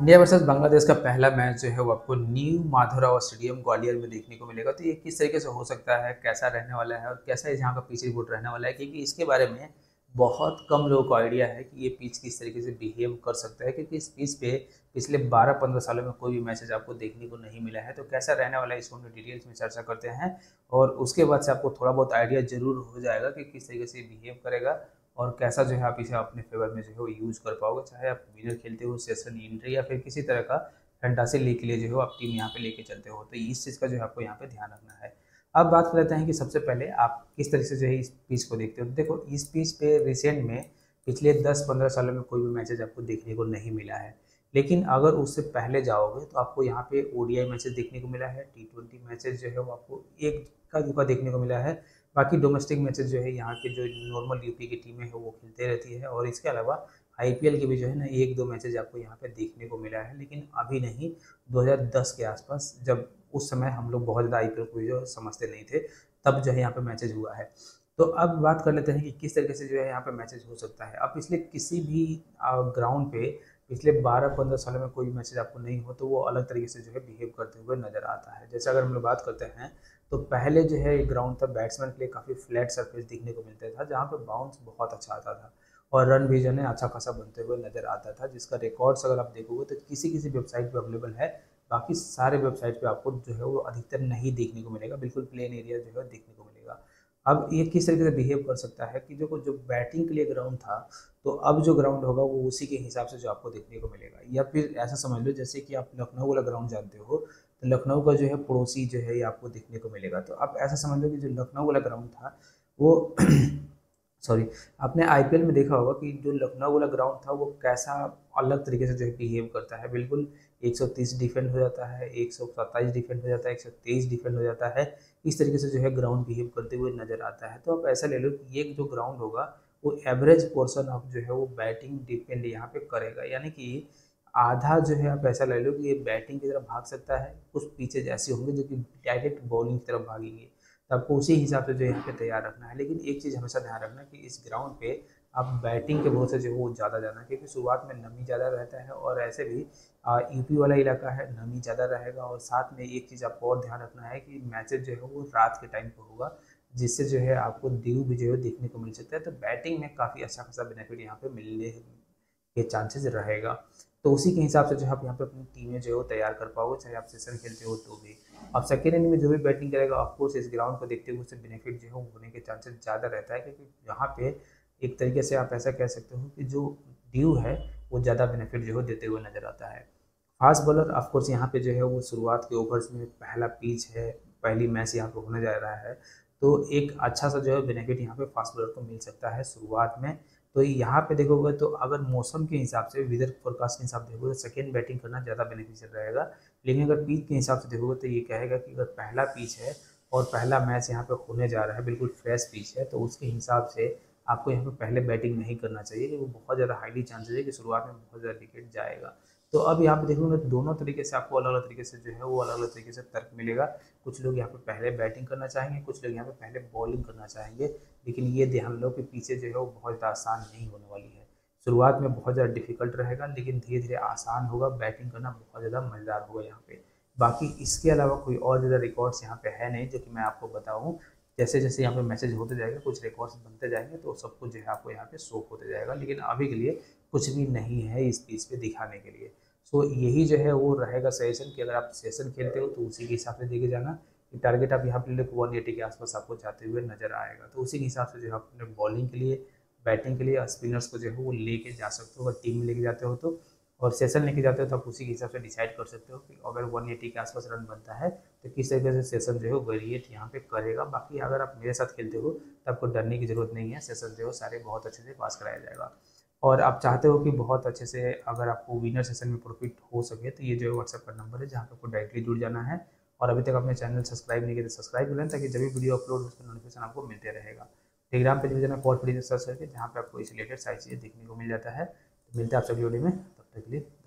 India versus Bangladesh का पहला match जो है वो आपको न्यू माधवराव स्टेडियम ग्वालियर में देखने को मिलेगा। तो ये किस तरीके से हो सकता है, कैसा रहने वाला है और कैसा यहाँ का पिच रिपोर्ट रहने वाला है, क्योंकि इसके बारे में बहुत कम लोगों को आइडिया है कि ये पिच किस तरीके से बिहेव कर सकता है, क्योंकि इस पिच पे पिछले 12-15 सालों में कोई भी मैचेज आपको देखने को नहीं मिला है। तो कैसा रहने वाला है इसको हम डिटेल्स में चर्चा करते हैं और उसके बाद से आपको थोड़ा बहुत आइडिया जरूर हो जाएगा कि किस तरीके से बिहेव करेगा और कैसा जो है आप इसे अपने फेवर में जो है वो यूज कर पाओगे, चाहे आप विनर खेलते हो, सेशन एंट्री या फिर किसी तरह का फैंटासी लीग के लिए जो है आप टीम यहाँ पे लेके चलते हो। तो इस चीज़ का जो है आपको यहाँ पे ध्यान रखना है। अब बात करते हैं कि सबसे पहले आप किस तरीके से जो है इस पिच को देखते हो। देखो, इस पिच पे रिसेंट में पिछले 10-15 सालों में कोई भी मैचेज आपको देखने को नहीं मिला है, लेकिन अगर उससे पहले जाओगे तो आपको यहाँ पे ओडीआई मैचेज देखने को मिला है, T20 मैचेज जो है वो आपको एक का दुका देखने को मिला है, बाकी डोमेस्टिक मैचेज जो है यहाँ के जो नॉर्मल यूपी की टीमें हैं वो खेलते रहती है और इसके अलावा IPL के भी जो है ना 1-2 मैचेज आपको यहाँ पे देखने को मिला है, लेकिन अभी नहीं। 2010 के आसपास, जब उस समय हम लोग बहुत ज़्यादा IPL को जो समझते नहीं थे, तब जो है यहाँ पे मैचेज हुआ है। तो अब बात कर लेते हैं कि किस तरीके से जो है यहाँ पे मैचेज हो सकता है। अब पिछले किसी भी ग्राउंड पे पिछले 12-15 सालों में कोई मैचेज आपको नहीं हो तो वो अलग तरीके से जो है बिहेव करते हुए नज़र आता है। जैसे अगर हम लोग बात करते हैं तो पहले जो है ग्राउंड था बैट्समैन के लिए काफ़ी फ्लैट सरफेस देखने को मिलता था, जहाँ पर बाउंस बहुत अच्छा आता था और रन भी जो है अच्छा खासा बनते हुए नज़र आता था, जिसका रिकॉर्ड्स अगर आप देखोगे तो किसी किसी वेबसाइट पर अवेलेबल है, बाकी सारे वेबसाइट पे आपको जो है वो अधिकतर नहीं देखने को मिलेगा, बिल्कुल प्लेन एरिया जो है देखने को मिलेगा। अब ये किस तरीके से बिहेव कर सकता है कि देखो, जो बैटिंग के लिए ग्राउंड था तो अब जो ग्राउंड होगा वो उसी के हिसाब से जो आपको देखने को मिलेगा। या फिर ऐसा समझ लो जैसे कि आप लखनऊ वाला ग्राउंड जानते हो, तो लखनऊ का जो है पड़ोसी जो है ये आपको देखने को मिलेगा। तो आप ऐसा समझ लो कि जो लखनऊ वाला ग्राउंड था वो आपने IPL में देखा होगा कि जो लखनऊ वाला ग्राउंड था वो कैसा अलग तरीके से जो है बिहेव करता है। बिल्कुल 130 डिफेंड हो जाता है, 127 डिफेंड हो जाता है, 123 डिफेंड हो जाता है, इस तरीके से जो है ग्राउंड बिहेव करते हुए नज़र आता है। तो आप ऐसा ले लो कि ये जो ग्राउंड होगा वो एवरेज पोर्सन ऑफ जो है वो बैटिंग डिपेंड यहाँ पे करेगा, यानी कि आधा जो है आप ऐसा ले लो कि ये बैटिंग की तरफ भाग सकता है, कुछ पिचेज ऐसे होंगे जो कि डायरेक्ट बॉलिंग की तरफ भागेंगे, तो आपको उसी हिसाब से जो यहाँ पे तैयार रखना है। लेकिन एक चीज़ हमेशा ध्यान रखना कि इस ग्राउंड पे आप बैटिंग के भरोसे जो हो ज़्यादा जाना, क्योंकि शुरुआत में नमी ज़्यादा रहता है और ऐसे भी यूपी वाला इलाका है, नमी ज़्यादा रहेगा। और साथ में एक चीज़ आपको और ध्यान रखना है कि मैचेज जो है वो रात के टाइम पर होगा, जिससे जो है आपको ड्यू भी जो है देखने को मिल सकता है। तो बैटिंग में काफ़ी अच्छा खासा बेनिफिट यहाँ पर मिलने के चांसेज रहेगा। तो उसी के हिसाब से जो है आप यहाँ पे अपनी टीमें जो है तैयार कर पाओगे, चाहे आप सेशन खेलते हो तो भी। अब सेकेंड इनिंग में जो भी बैटिंग करेगा, ऑफकोर्स इस ग्राउंड को देखते हुए उससे बेनिफिट जो है होने के चांसेस ज़्यादा रहता है, क्योंकि यहाँ पे एक तरीके से आप ऐसा कह सकते हो कि जो ड्यू है वो ज़्यादा बेनिफिट जो है देते हुए नज़र आता है। फास्ट बॉलर ऑफकोर्स यहाँ पर जो है वो शुरुआत के ओवर्स में पहला पिच है, पहली मैच यहाँ पर होने जा रहा है, तो एक अच्छा सा जो है बेनिफिट यहाँ पर फास्ट बॉलर को मिल सकता है शुरुआत में। तो यहाँ पे देखोगे तो अगर मौसम के हिसाब से, वेदर फोरकास्ट के हिसाब से देखोगे तो सेकेंड बैटिंग करना ज़्यादा बेनिफिशियल रहेगा, लेकिन अगर पिच के हिसाब से देखोगे तो ये कहेगा कि अगर पहला पिच है और पहला मैच यहाँ पे होने जा रहा है, बिल्कुल फ्रेश पिच है, तो उसके हिसाब से आपको यहाँ पे पहले बैटिंग नहीं करना चाहिए, क्योंकि वो बहुत ज़्यादा हाईली चांसेज है कि शुरुआत में बहुत ज़्यादा विकेट जाएगा। तो अब यहाँ पे देखोगे तो दोनों तरीके से आपको अलग अलग तरीके से जो है वो अलग अलग तरीके से तर्क मिलेगा। कुछ लोग यहाँ पे पहले बैटिंग करना चाहेंगे, कुछ लोग यहाँ पे पहले बॉलिंग करना चाहेंगे, लेकिन ये ध्यान लो कि पीछे जो है वो बहुत ज़्यादा आसान नहीं होने वाली है। शुरुआत में बहुत ज़्यादा डिफिकल्ट रहेगा, लेकिन धीरे धीरे आसान होगा, बैटिंग करना बहुत ज़्यादा मज़ेदार होगा यहाँ पर। बाकी इसके अलावा कोई और ज़्यादा रिकॉर्ड्स यहाँ पर है नहीं जो कि मैं आपको बताऊँ। जैसे जैसे यहाँ पे मैसेज होते जाएगा, कुछ रिकॉर्ड्स बनते जाएंगे, तो सब कुछ जो है आपको यहाँ पे शो होते जाएगा, लेकिन अभी के लिए कुछ भी नहीं है इस पिच पे दिखाने के लिए। सो यही जो है वो रहेगा सेशन कि अगर आप सेशन खेलते हो तो उसी के हिसाब से देखे जाना कि टारगेट आप यहाँ पे ले 180 के आसपास आपको जाते हुए नजर आएगा। तो उसी के हिसाब से जो है अपने बॉलिंग के लिए, बैटिंग के लिए स्पिनर्स को जो है वो लेके जा सकते हो, अगर टीम में लेके जाते हो तो, और सेशन लेके जाते हो तो आप उसी के हिसाब से डिसाइड कर सकते हो कि अगर 180 के आसपास रन बनता है तो किस तरीके से सेशन जो है वेरिएट यहाँ पे करेगा। बाकी अगर आप मेरे साथ खेलते हो तो आपको डरने की ज़रूरत नहीं है, सेशन जो है सारे बहुत अच्छे से पास कराया जाएगा। और आप चाहते हो कि बहुत अच्छे से अगर आपको विनर सेशन में प्रॉफिट हो सके तो ये जो है व्हाट्सएप का नंबर है जहाँ पर आपको डायरेक्टली जुड़ जाना है। और अभी तक आपने चैनल सब्सक्राइब नहीं किया तो सब्सक्राइब कर लें, ताकि जब भी वीडियो अपलोड हो उसका नोटिफिकेशन आपको मिलते रहेगा। टेलीग्राम पर जुड़ जाना सर्च करके, जहाँ पर आपको इस रिलेटेड सारी चीज़ें देखने को मिल जाता है। मिलते हैं आप सब वीडियो में, तब तक के लिए।